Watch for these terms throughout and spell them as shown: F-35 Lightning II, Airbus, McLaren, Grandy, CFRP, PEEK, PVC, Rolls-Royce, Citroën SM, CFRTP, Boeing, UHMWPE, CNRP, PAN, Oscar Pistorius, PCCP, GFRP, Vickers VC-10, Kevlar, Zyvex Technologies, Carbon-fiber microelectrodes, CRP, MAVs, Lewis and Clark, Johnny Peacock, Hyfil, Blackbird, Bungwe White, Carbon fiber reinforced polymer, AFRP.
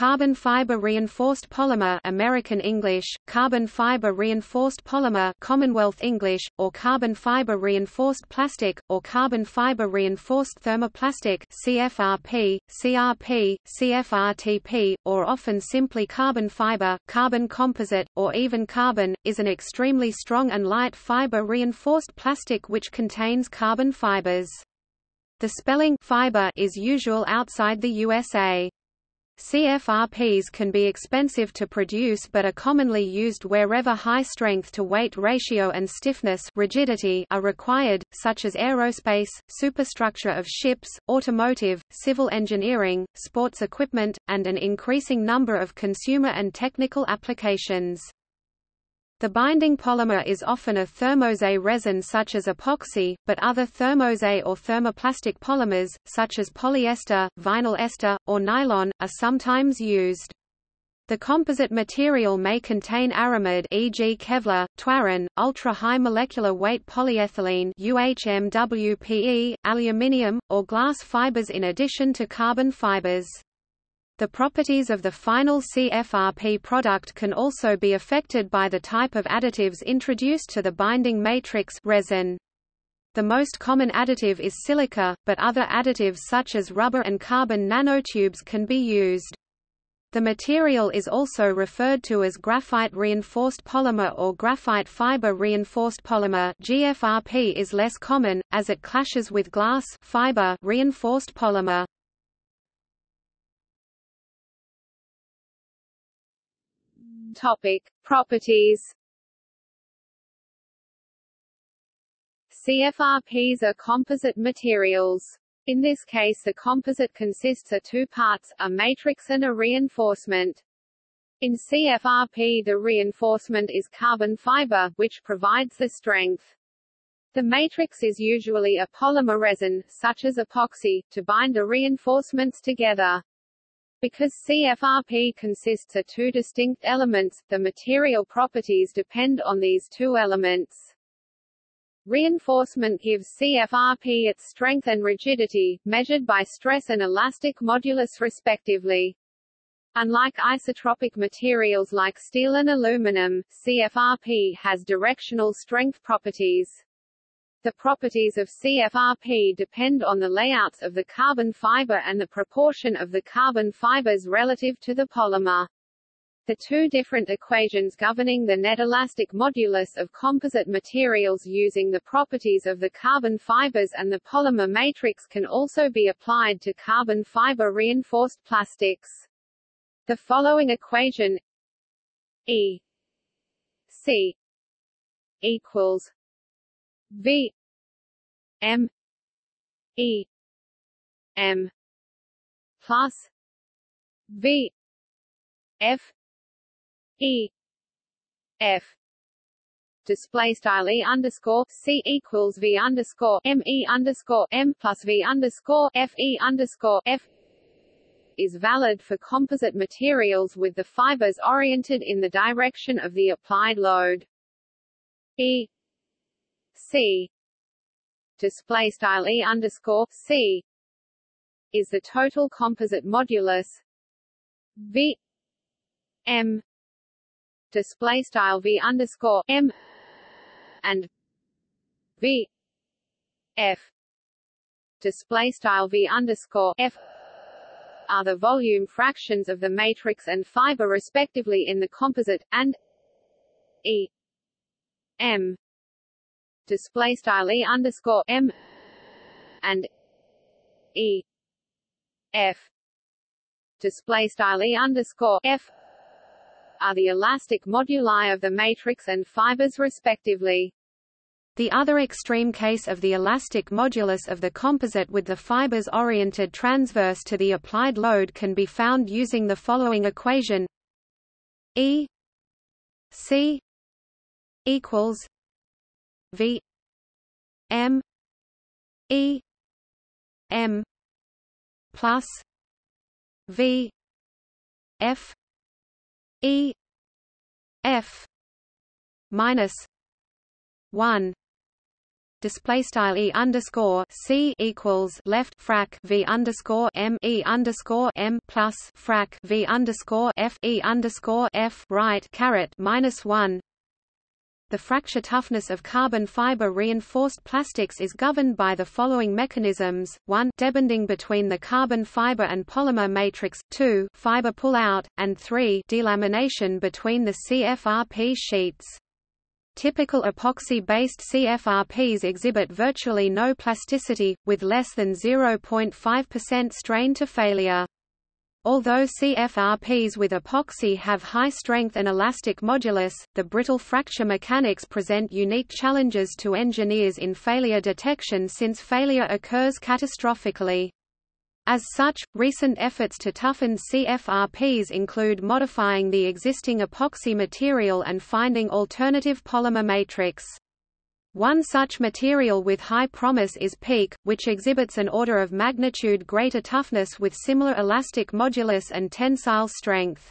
carbon fiber reinforced polymer (American English), carbon fiber reinforced polymer (Commonwealth English), or carbon fiber reinforced plastic, or carbon fiber reinforced thermoplastic (CFRP, CRP, CFRTP), or often simply carbon fiber, carbon composite, or even carbon, is an extremely strong and light fiber reinforced plastic which contains carbon fibers. The spelling fiber is usual outside the USA. CFRPs can be expensive to produce but are commonly used wherever high strength-to-weight ratio and stiffness rigidity are required, such as aerospace, superstructure of ships, automotive, civil engineering, sports equipment, and an increasing number of consumer and technical applications. The binding polymer is often a thermozay resin such as epoxy, but other thermozay or thermoplastic polymers, such as polyester, vinyl ester, or nylon, are sometimes used. The composite material may contain aramid, e.g. Kevlar, Twaron, ultra-high molecular weight polyethylene (UHMWPE), aluminium, or glass fibers in addition to carbon fibers. The properties of the final CFRP product can also be affected by the type of additives introduced to the binding matrix resin. The most common additive is silica, but other additives such as rubber and carbon nanotubes can be used. The material is also referred to as graphite-reinforced polymer or graphite fiber-reinforced polymer. GFRP is less common, as it clashes with glass fiber-reinforced polymer. Topic: Properties. CFRPs are composite materials. In this case the composite consists of two parts, a matrix and a reinforcement. In CFRP the reinforcement is carbon fiber, which provides the strength. The matrix is usually a polymer resin, such as epoxy, to bind the reinforcements together. Because CFRP consists of two distinct elements, the material properties depend on these two elements. Reinforcement gives CFRP its strength and rigidity, measured by stress and elastic modulus respectively. Unlike isotropic materials like steel and aluminum, CFRP has directional strength properties. The properties of CFRP depend on the layouts of the carbon fiber and the proportion of the carbon fibers relative to the polymer. The two different equations governing the net elastic modulus of composite materials using the properties of the carbon fibers and the polymer matrix can also be applied to carbon fiber reinforced plastics. The following equation E C equals V M E M plus V F E F display style E underscore C equals V underscore M E underscore M plus V underscore F E underscore F is valid for composite materials with the fibers oriented in the direction of the applied load. E C display style E underscore C is the total composite modulus V M display style V underscore M and V F display style V underscore F are the volume fractions of the matrix and fiber respectively in the composite, and E M display style E underscore M and E F display style E underscore F are the elastic moduli of the matrix and fibers respectively. The other extreme case of the elastic modulus of the composite with the fibers oriented transverse to the applied load can be found using the following equation: E C equals V M E M plus V F E F minus 1 display style E underscore C equals left frac V underscore M E underscore M plus frac V underscore F E underscore F right caret minus 1. The fracture toughness of carbon fiber reinforced plastics is governed by the following mechanisms: 1. Debonding between the carbon fiber and polymer matrix, 2. Fiber pull-out, and 3. Delamination between the CFRP sheets. Typical epoxy-based CFRPs exhibit virtually no plasticity, with less than 0.5% strain to failure. Although CFRPs with epoxy have high strength and elastic modulus, the brittle fracture mechanics present unique challenges to engineers in failure detection since failure occurs catastrophically. As such, recent efforts to toughen CFRPs include modifying the existing epoxy material and finding alternative polymer matrix. One such material with high promise is PEEK, which exhibits an order of magnitude greater toughness with similar elastic modulus and tensile strength.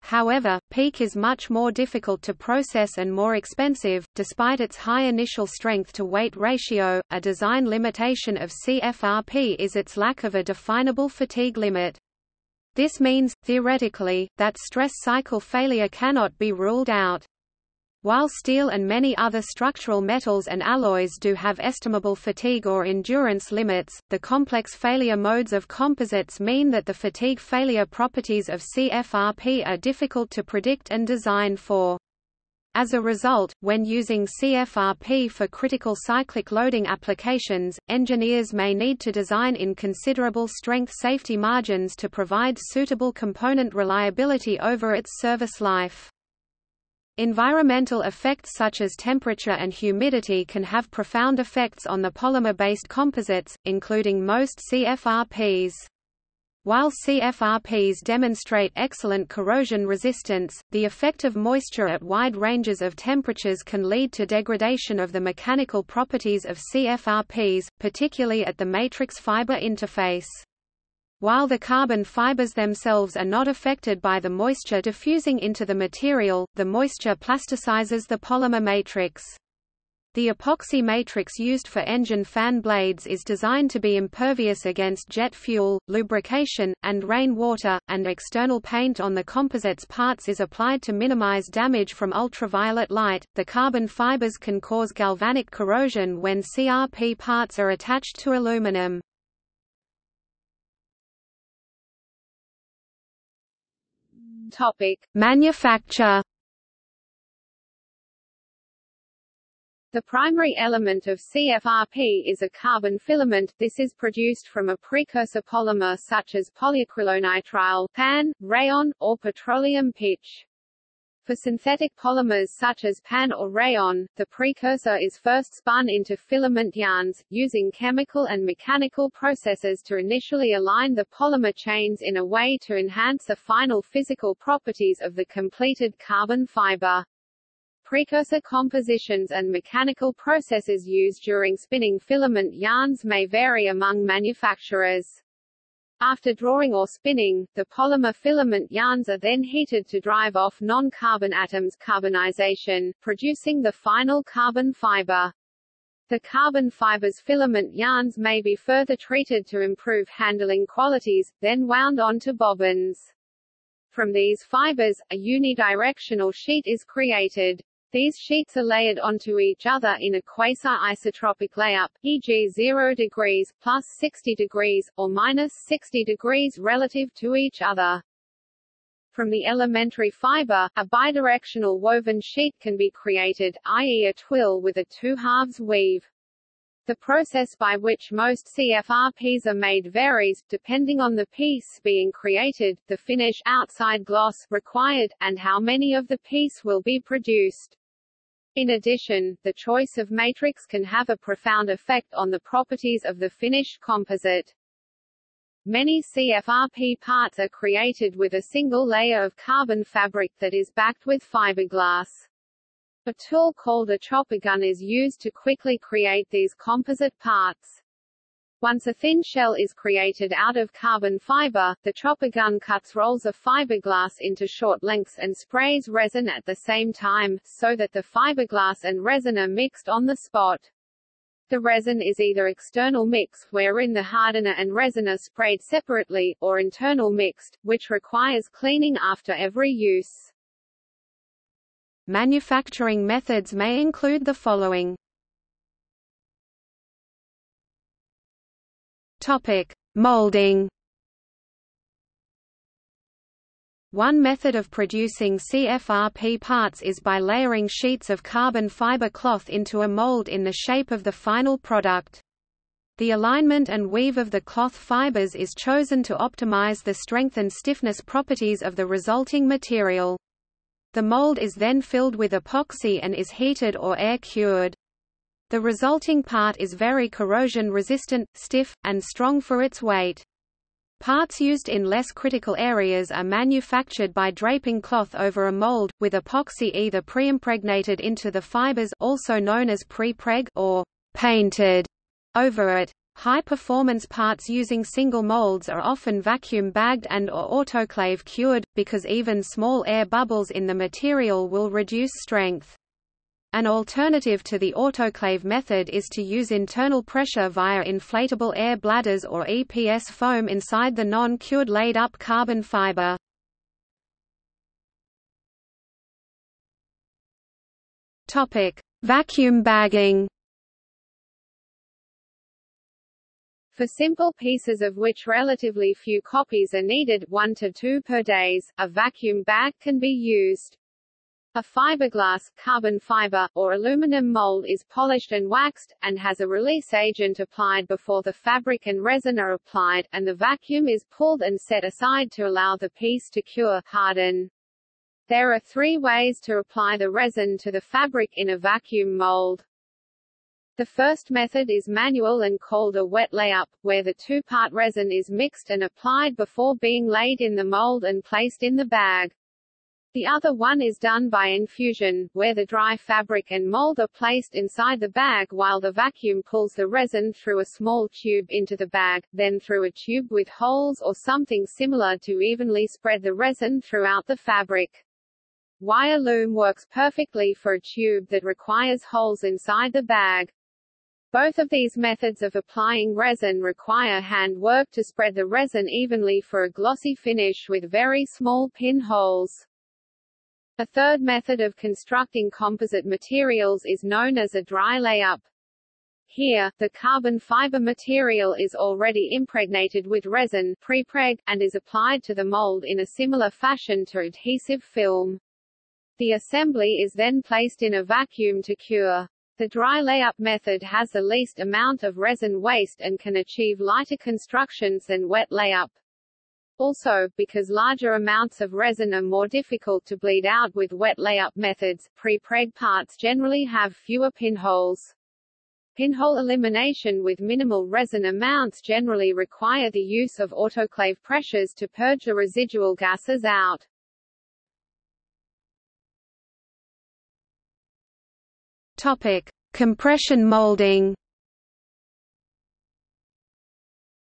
However, PEEK is much more difficult to process and more expensive, despite its high initial strength-to-weight ratio. A design limitation of CFRP is its lack of a definable fatigue limit. This means, theoretically, that stress cycle failure cannot be ruled out. While steel and many other structural metals and alloys do have estimable fatigue or endurance limits, the complex failure modes of composites mean that the fatigue failure properties of CFRP are difficult to predict and design for. As a result, when using CFRP for critical cyclic loading applications, engineers may need to design in considerable strength safety margins to provide suitable component reliability over its service life. Environmental effects such as temperature and humidity can have profound effects on the polymer-based composites, including most CFRPs. While CFRPs demonstrate excellent corrosion resistance, the effect of moisture at wide ranges of temperatures can lead to degradation of the mechanical properties of CFRPs, particularly at the matrix fiber interface. While the carbon fibers themselves are not affected by the moisture diffusing into the material, the moisture plasticizes the polymer matrix. The epoxy matrix used for engine fan blades is designed to be impervious against jet fuel, lubrication, and rainwater, and external paint on the composite's parts is applied to minimize damage from ultraviolet light. The carbon fibers can cause galvanic corrosion when CRP parts are attached to aluminum. Topic: Manufacture. The primary element of CFRP is a carbon filament. This is produced from a precursor polymer such as polyacrylonitrile (PAN), rayon, or petroleum pitch. For synthetic polymers such as PAN or rayon, the precursor is first spun into filament yarns, using chemical and mechanical processes to initially align the polymer chains in a way to enhance the final physical properties of the completed carbon fiber. Precursor compositions and mechanical processes used during spinning filament yarns may vary among manufacturers. After drawing or spinning, the polymer filament yarns are then heated to drive off non-carbon atoms' carbonization, producing the final carbon fiber. The carbon fiber's filament yarns may be further treated to improve handling qualities, then wound onto bobbins. From these fibers, a unidirectional sheet is created. These sheets are layered onto each other in a quasi-isotropic layup, e.g. 0 degrees, plus 60 degrees, or minus 60 degrees relative to each other. From the elementary fiber, a bidirectional woven sheet can be created, i.e. a twill with a two-halves weave. The process by which most CFRPs are made varies, depending on the piece being created, the finish outside gloss required, and how many of the piece will be produced. In addition, the choice of matrix can have a profound effect on the properties of the finished composite. Many CFRP parts are created with a single layer of carbon fabric that is backed with fiberglass. A tool called a chopper gun is used to quickly create these composite parts. Once a thin shell is created out of carbon fiber, the chopper gun cuts rolls of fiberglass into short lengths and sprays resin at the same time, so that the fiberglass and resin are mixed on the spot. The resin is either external mixed, wherein the hardener and resin are sprayed separately, or internal mixed, which requires cleaning after every use. Manufacturing methods may include the following. Topic: Molding. One method of producing CFRP parts is by layering sheets of carbon fiber cloth into a mold in the shape of the final product. The alignment and weave of the cloth fibers is chosen to optimize the strength and stiffness properties of the resulting material. The mold is then filled with epoxy and is heated or air-cured. The resulting part is very corrosion-resistant, stiff, and strong for its weight. Parts used in less critical areas are manufactured by draping cloth over a mold, with epoxy either pre-impregnated into the fibers, also known as pre-preg, or painted over it. High-performance parts using single molds are often vacuum-bagged and/or autoclave-cured, because even small air bubbles in the material will reduce strength. An alternative to the autoclave method is to use internal pressure via inflatable air bladders or EPS foam inside the non-cured laid-up carbon fiber. Topic: Vacuum bagging. For simple pieces, of which relatively few copies are needed, 1 to 2 per day, a vacuum bag can be used. A fiberglass, carbon fiber, or aluminum mold is polished and waxed, and has a release agent applied before the fabric and resin are applied, and the vacuum is pulled and set aside to allow the piece to cure, harden. There are 3 ways to apply the resin to the fabric in a vacuum mold. The first method is manual and called a wet layup, where the 2-part resin is mixed and applied before being laid in the mold and placed in the bag. The other one is done by infusion, where the dry fabric and mold are placed inside the bag while the vacuum pulls the resin through a small tube into the bag, then through a tube with holes or something similar to evenly spread the resin throughout the fabric. Wire loom works perfectly for a tube that requires holes inside the bag. Both of these methods of applying resin require hand work to spread the resin evenly for a glossy finish with very small pinholes. A third method of constructing composite materials is known as a dry layup. Here, the carbon fiber material is already impregnated with resin, prepreg, and is applied to the mold in a similar fashion to adhesive film. The assembly is then placed in a vacuum to cure. The dry layup method has the least amount of resin waste and can achieve lighter constructions than wet layup. Also, because larger amounts of resin are more difficult to bleed out with wet layup methods, pre-preg parts generally have fewer pinholes. Pinhole elimination with minimal resin amounts generally require the use of autoclave pressures to purge the residual gases out. Topic: Compression molding.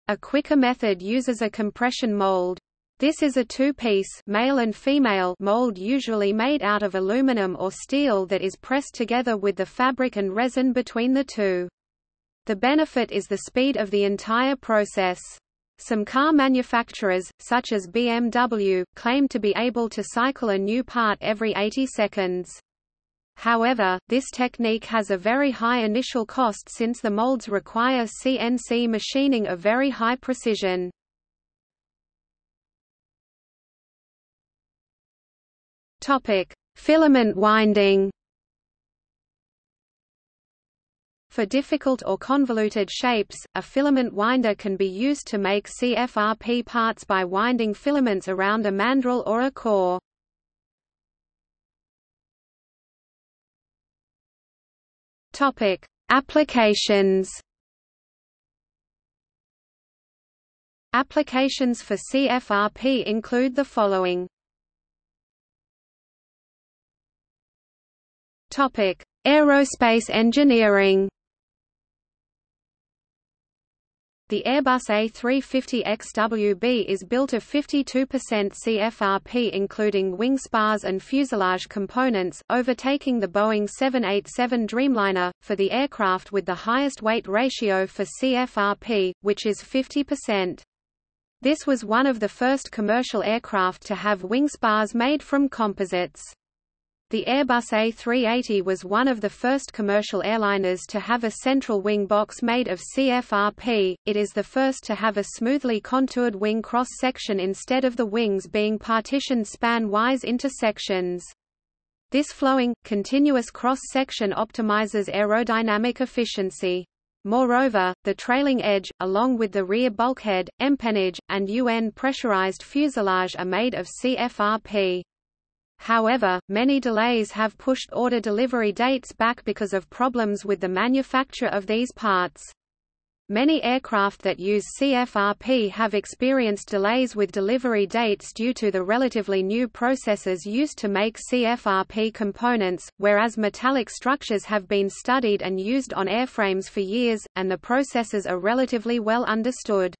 A quicker method uses a compression mold. This is a 2-piece male and female mold, usually made out of aluminum or steel, that is pressed together with the fabric and resin between the two. The benefit is the speed of the entire process. Some car manufacturers, such as BMW, claim to be able to cycle a new part every 80 seconds. However, this technique has a very high initial cost, since the molds require CNC machining of very high precision. Topic: Filament winding. For difficult or convoluted shapes, a filament winder can be used to make CFRP parts by winding filaments around a mandrel or a core. Topic: Applications. Applications for CFRP include the following. Topic: Aerospace engineering. The Airbus A350XWB is built of 52% CFRP including wing spars and fuselage components, overtaking the Boeing 787 Dreamliner, for the aircraft with the highest weight ratio for CFRP, which is 50%. This was one of the first commercial aircraft to have wing spars made from composites. The Airbus A380 was one of the first commercial airliners to have a central wing box made of CFRP. It is the first to have a smoothly contoured wing cross-section instead of the wings being partitioned span-wise into sections. This flowing, continuous cross-section optimizes aerodynamic efficiency. Moreover, the trailing edge, along with the rear bulkhead, empennage, and UN pressurized fuselage are made of CFRP. However, many delays have pushed order delivery dates back because of problems with the manufacture of these parts. Many aircraft that use CFRP have experienced delays with delivery dates due to the relatively new processes used to make CFRP components, whereas metallic structures have been studied and used on airframes for years, and the processes are relatively well understood.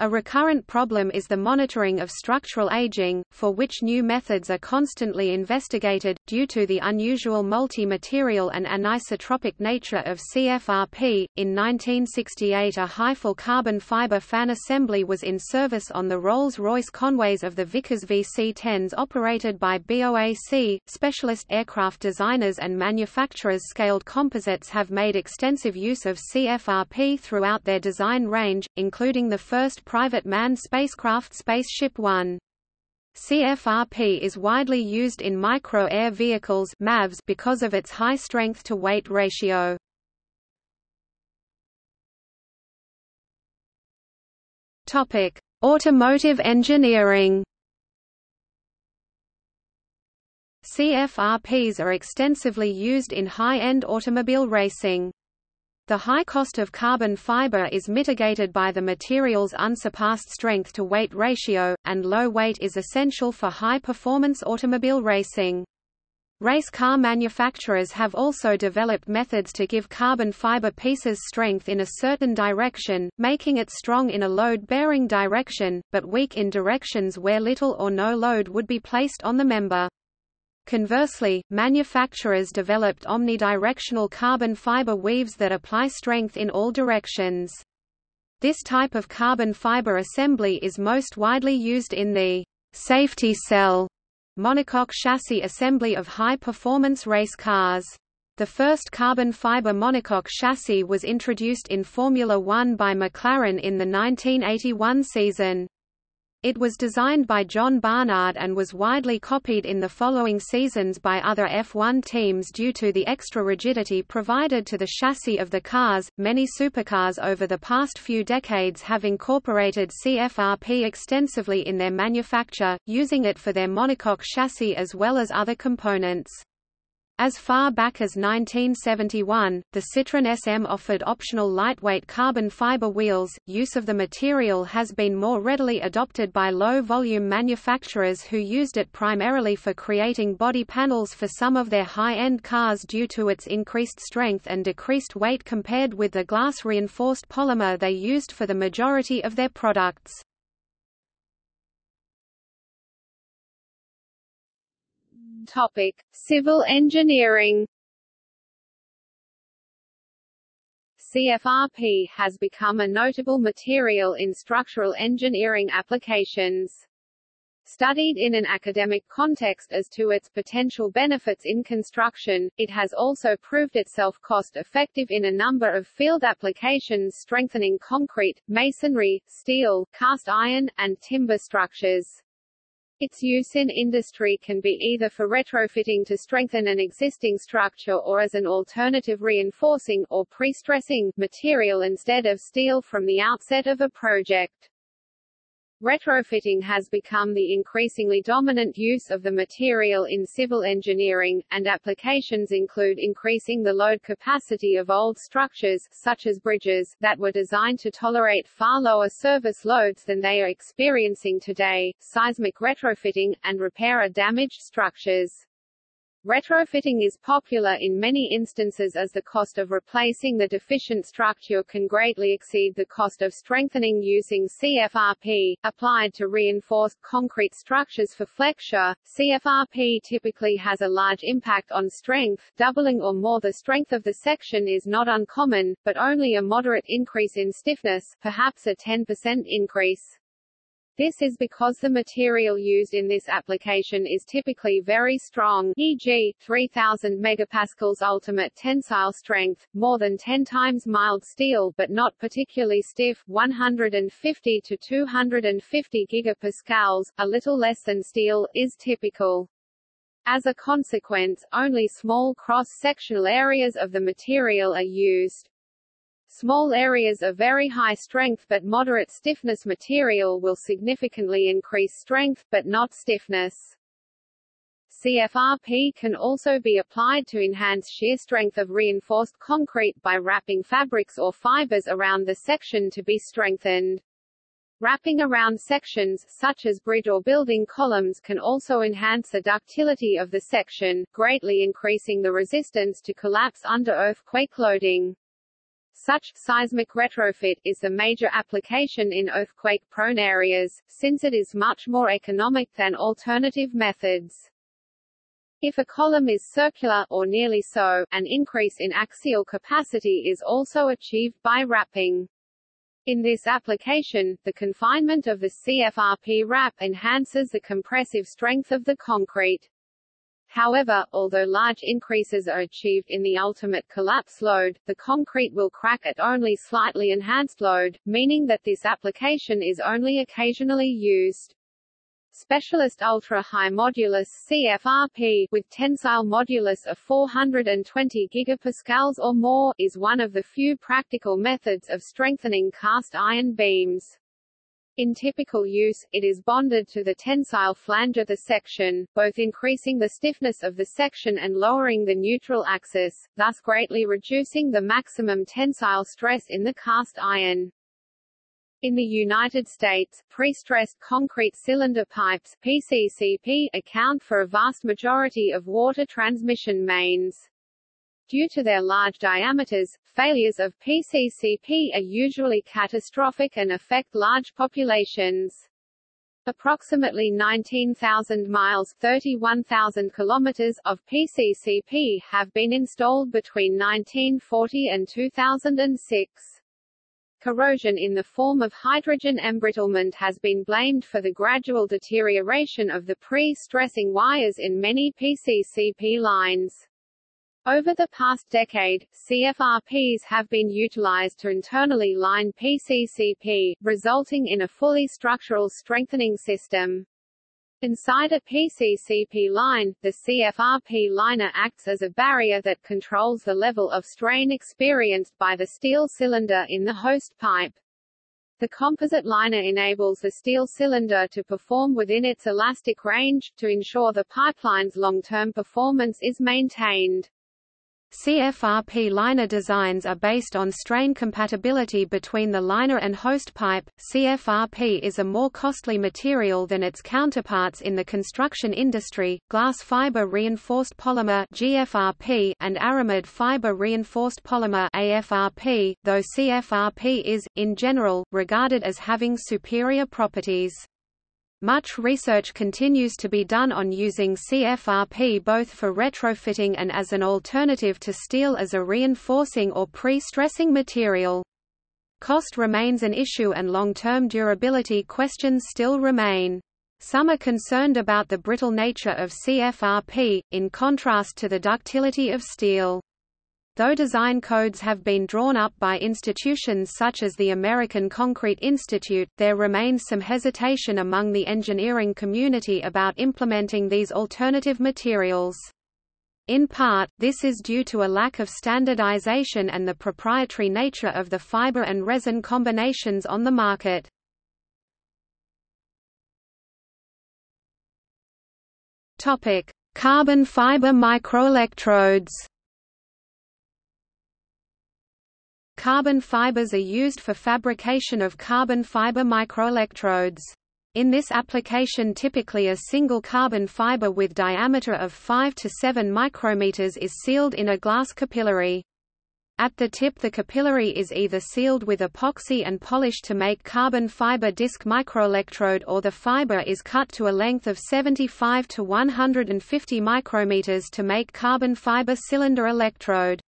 A recurrent problem is the monitoring of structural aging, for which new methods are constantly investigated. Due to the unusual multi-material and anisotropic nature of CFRP, in 1968 a Hyfil carbon fiber fan assembly was in service on the Rolls-Royce Conways of the Vickers VC-10s operated by BOAC. Specialist aircraft designers and manufacturers scaled composites have made extensive use of CFRP throughout their design range, including the first private manned spacecraft Spaceship One. CFRP is widely used in micro-air vehicles (MAVs) because of its high strength-to-weight ratio. Topic: Automotive engineering. CFRPs are extensively used in high-end automobile racing. The high cost of carbon fiber is mitigated by the material's unsurpassed strength-to-weight ratio, and low weight is essential for high-performance automobile racing. Race car manufacturers have also developed methods to give carbon fiber pieces strength in a certain direction, making it strong in a load-bearing direction, but weak in directions where little or no load would be placed on the member. Conversely, manufacturers developed omnidirectional carbon fiber weaves that apply strength in all directions. This type of carbon fiber assembly is most widely used in the safety cell monocoque chassis assembly of high-performance race cars. The first carbon fiber monocoque chassis was introduced in Formula One by McLaren in the 1981 season. It was designed by John Barnard and was widely copied in the following seasons by other F1 teams due to the extra rigidity provided to the chassis of the cars. Many supercars over the past few decades have incorporated CFRP extensively in their manufacture, using it for their monocoque chassis as well as other components. As far back as 1971, the Citroën SM offered optional lightweight carbon fiber wheels. Use of the material has been more readily adopted by low-volume manufacturers who used it primarily for creating body panels for some of their high-end cars due to its increased strength and decreased weight compared with the glass-reinforced polymer they used for the majority of their products. Topic: Civil engineering. CFRP has become a notable material in structural engineering applications. Studied in an academic context as to its potential benefits in construction, it has also proved itself cost-effective in a number of field applications strengthening concrete, masonry, steel, cast iron, and timber structures. Its use in industry can be either for retrofitting to strengthen an existing structure or as an alternative reinforcing or pre-stressing material instead of steel from the outset of a project. Retrofitting has become the increasingly dominant use of the material in civil engineering, and applications include increasing the load capacity of old structures, such as bridges, that were designed to tolerate far lower service loads than they are experiencing today, seismic retrofitting, and repair of damaged structures. Retrofitting is popular in many instances as the cost of replacing the deficient structure can greatly exceed the cost of strengthening using CFRP, applied to reinforced concrete structures for flexure. CFRP typically has a large impact on strength, doubling or more the strength of the section is not uncommon, but only a moderate increase in stiffness, perhaps a 10% increase. This is because the material used in this application is typically very strong, e.g., 3000 MPa ultimate tensile strength, more than 10 times mild steel but not particularly stiff, 150 to 250 GPa, a little less than steel, is typical. As a consequence, only small cross-sectional areas of the material are used. Small areas of very high strength but moderate stiffness material will significantly increase strength, but not stiffness. CFRP can also be applied to enhance shear strength of reinforced concrete by wrapping fabrics or fibers around the section to be strengthened. Wrapping around sections, such as bridge or building columns, can also enhance the ductility of the section, greatly increasing the resistance to collapse under earthquake loading. Such seismic retrofit is the major application in earthquake-prone areas, since it is much more economic than alternative methods. If a column is circular, or nearly so, an increase in axial capacity is also achieved by wrapping. In this application, the confinement of the CFRP wrap enhances the compressive strength of the concrete. However, although large increases are achieved in the ultimate collapse load, the concrete will crack at only slightly enhanced load, meaning that this application is only occasionally used. Specialist ultra-high modulus CFRP, with tensile modulus of 420 GPa or more, is one of the few practical methods of strengthening cast iron beams. In typical use, it is bonded to the tensile flange of the section, both increasing the stiffness of the section and lowering the neutral axis, thus greatly reducing the maximum tensile stress in the cast iron. In the United States, pre-stressed concrete cylinder pipes (PCCP) account for a vast majority of water transmission mains. Due to their large diameters, failures of PCCP are usually catastrophic and affect large populations. Approximately 19,000 miles (31,000 km) of PCCP have been installed between 1940 and 2006. Corrosion in the form of hydrogen embrittlement has been blamed for the gradual deterioration of the pre-stressing wires in many PCCP lines. Over the past decade, CFRPs have been utilized to internally line PCCP, resulting in a fully structural strengthening system. Inside a PCCP line, the CFRP liner acts as a barrier that controls the level of strain experienced by the steel cylinder in the host pipe. The composite liner enables the steel cylinder to perform within its elastic range, to ensure the pipeline's long-term performance is maintained. CFRP liner designs are based on strain compatibility between the liner and host pipe. CFRP is a more costly material than its counterparts in the construction industry: glass fiber reinforced polymer (GFRP) and aramid fiber reinforced polymer (AFRP). Though CFRP is, in general, regarded as having superior properties. Much research continues to be done on using CFRP both for retrofitting and as an alternative to steel as a reinforcing or pre-stressing material. Cost remains an issue and long-term durability questions still remain. Some are concerned about the brittle nature of CFRP, in contrast to the ductility of steel. Though design codes have been drawn up by institutions such as the American Concrete Institute, there remains some hesitation among the engineering community about implementing these alternative materials. In part, this is due to a lack of standardization and the proprietary nature of the fiber and resin combinations on the market. Topic: Carbon fiber microelectrodes. Carbon fibers are used for fabrication of carbon fiber microelectrodes. In this application, typically a single carbon fiber with diameter of 5 to 7 micrometers is sealed in a glass capillary. At the tip, the capillary is either sealed with epoxy and polished to make carbon fiber disc microelectrode, or the fiber is cut to a length of 75 to 150 micrometers to make carbon fiber cylinder electrode.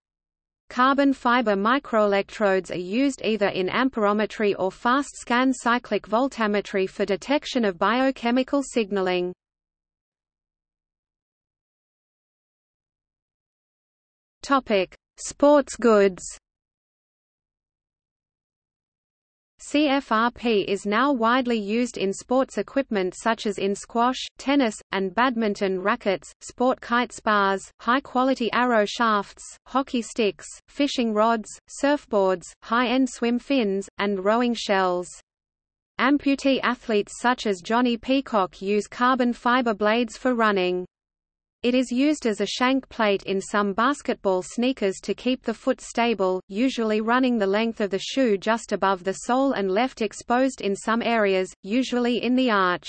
Carbon fiber microelectrodes are used either in amperometry or fast scan cyclic voltammetry for detection of biochemical signaling. Topic: Sports goods. CFRP is now widely used in sports equipment such as in squash, tennis, and badminton rackets, sport kite spars, high-quality arrow shafts, hockey sticks, fishing rods, surfboards, high-end swim fins, and rowing shells. Amputee athletes such as Johnny Peacock use carbon fiber blades for running. It is used as a shank plate in some basketball sneakers to keep the foot stable, usually running the length of the shoe just above the sole and left exposed in some areas, usually in the arch.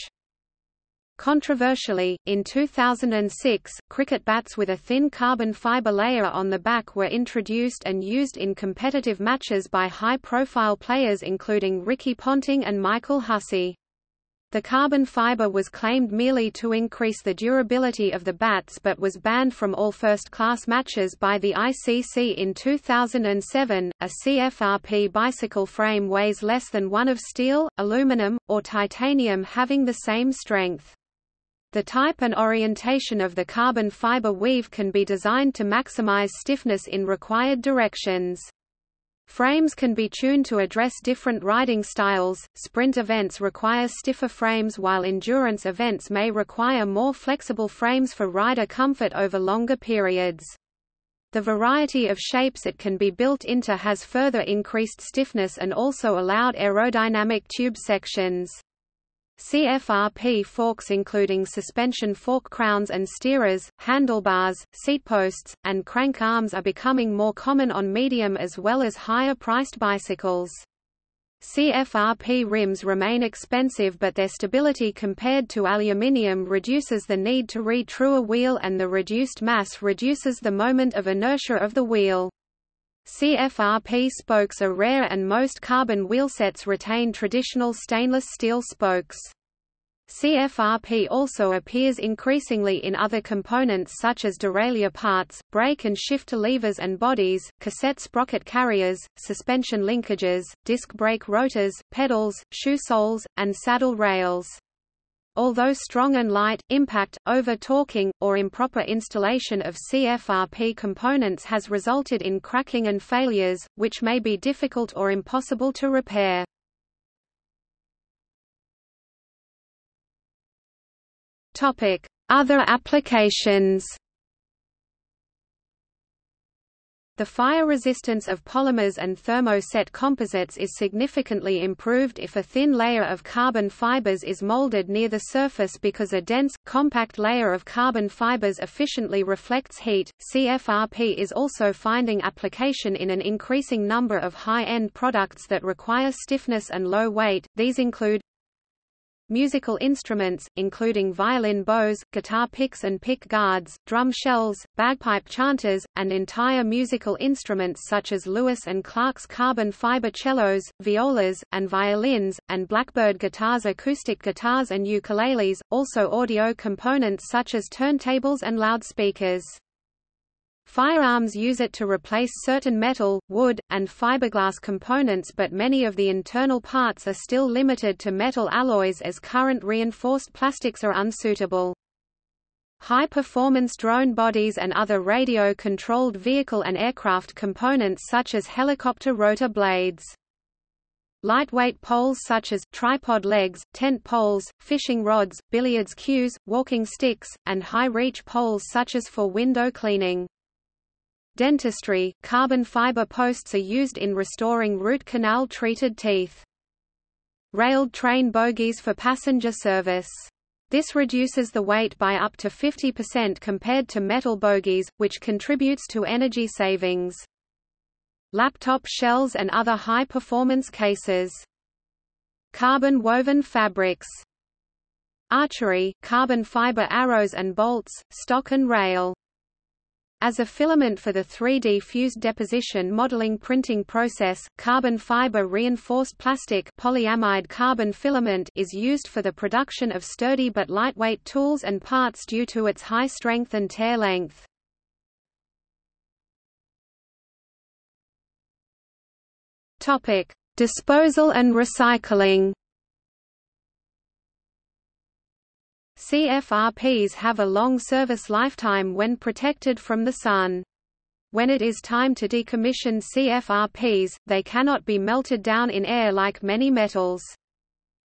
Controversially, in 2006, cricket bats with a thin carbon fiber layer on the back were introduced and used in competitive matches by high-profile players including Ricky Ponting and Michael Hussey. The carbon fiber was claimed merely to increase the durability of the bats but was banned from all first-class matches by the ICC in 2007. A CFRP bicycle frame weighs less than one of steel, aluminum, or titanium having the same strength. The type and orientation of the carbon fiber weave can be designed to maximize stiffness in required directions. Frames can be tuned to address different riding styles. Sprint events require stiffer frames, while endurance events may require more flexible frames for rider comfort over longer periods. The variety of shapes it can be built into has further increased stiffness and also allowed aerodynamic tube sections. CFRP forks including suspension fork crowns and steerers, handlebars, seatposts, and crank arms are becoming more common on medium as well as higher-priced bicycles. CFRP rims remain expensive, but their stability compared to aluminium reduces the need to retrue a wheel, and the reduced mass reduces the moment of inertia of the wheel. CFRP spokes are rare and most carbon wheelsets retain traditional stainless steel spokes. CFRP also appears increasingly in other components such as derailleur parts, brake and shifter levers and bodies, cassette sprocket carriers, suspension linkages, disc brake rotors, pedals, shoe soles, and saddle rails. Although strong and light, impact, over-torquing, or improper installation of CFRP components has resulted in cracking and failures, which may be difficult or impossible to repair. Other applications. The fire resistance of polymers and thermoset composites is significantly improved if a thin layer of carbon fibers is molded near the surface, because a dense, compact layer of carbon fibers efficiently reflects heat. CFRP is also finding application in an increasing number of high-end products that require stiffness and low weight. These include musical instruments, including violin bows, guitar picks and pick guards, drum shells, bagpipe chanters, and entire musical instruments such as Lewis and Clark's carbon fiber cellos, violas, and violins, and Blackbird guitars, acoustic guitars, and ukuleles, also audio components such as turntables and loudspeakers. Firearms use it to replace certain metal, wood, and fiberglass components, but many of the internal parts are still limited to metal alloys as current reinforced plastics are unsuitable. High-performance drone bodies and other radio-controlled vehicle and aircraft components such as helicopter rotor blades. Lightweight poles such as tripod legs, tent poles, fishing rods, billiards cues, walking sticks, and high-reach poles such as for window cleaning. Dentistry, carbon fiber posts are used in restoring root canal treated teeth. Railed train bogies for passenger service. This reduces the weight by up to 50% compared to metal bogies, which contributes to energy savings. Laptop shells and other high-performance cases. Carbon woven fabrics. archery, carbon fiber arrows and bolts, stock and rail. As a filament for the 3D fused deposition modeling printing process, carbon fiber reinforced plastic polyamide carbon filament is used for the production of sturdy but lightweight tools and parts due to its high strength and tear length. Topic: Disposal and recycling. CFRPs have a long service lifetime when protected from the sun. When it is time to decommission CFRPs, they cannot be melted down in air like many metals.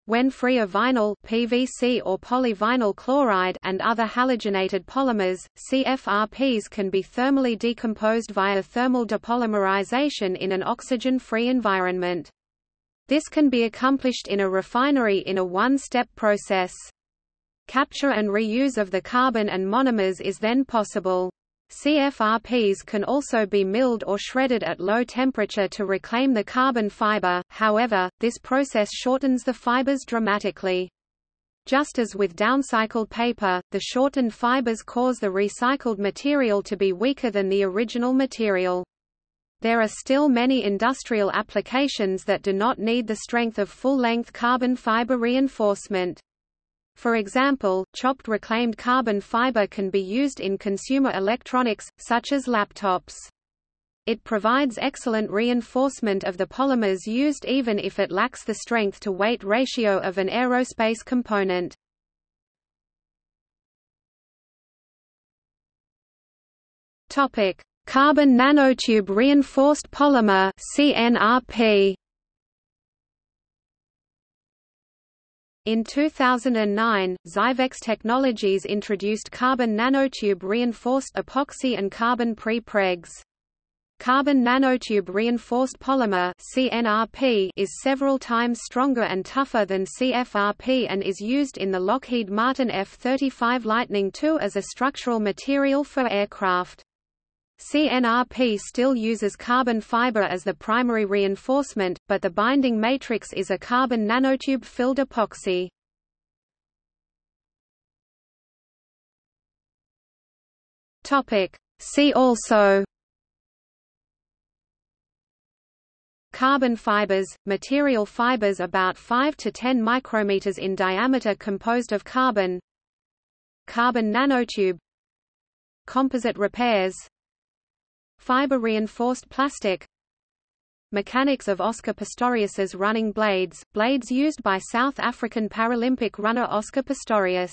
When free of vinyl, PVC or polyvinyl chloride and other halogenated polymers, CFRPs can be thermally decomposed via thermal depolymerization in an oxygen-free environment. This can be accomplished in a refinery in a one-step process. Capture and reuse of the carbon and monomers is then possible. CFRPs can also be milled or shredded at low temperature to reclaim the carbon fiber, however, this process shortens the fibers dramatically. Just as with downcycled paper, the shortened fibers cause the recycled material to be weaker than the original material. There are still many industrial applications that do not need the strength of full-length carbon fiber reinforcement. For example, chopped reclaimed carbon fiber can be used in consumer electronics, such as laptops. It provides excellent reinforcement of the polymers used even if it lacks the strength-to-weight ratio of an aerospace component. Topic: Carbon nanotube reinforced polymer (CNRP). In 2009, Zyvex Technologies introduced carbon nanotube-reinforced epoxy and carbon prepregs. Carbon nanotube-reinforced polymer (CNRP) is several times stronger and tougher than CFRP and is used in the Lockheed Martin F-35 Lightning II as a structural material for aircraft. CNRP still uses carbon fiber as the primary reinforcement, but the binding matrix is a carbon nanotube-filled epoxy. See also: Carbon fibers, material fibers about 5 to 10 micrometers in diameter composed of carbon, carbon nanotube, composite repairs, fiber-reinforced plastic, mechanics of Oscar Pistorius's running blades, blades used by South African Paralympic runner Oscar Pistorius.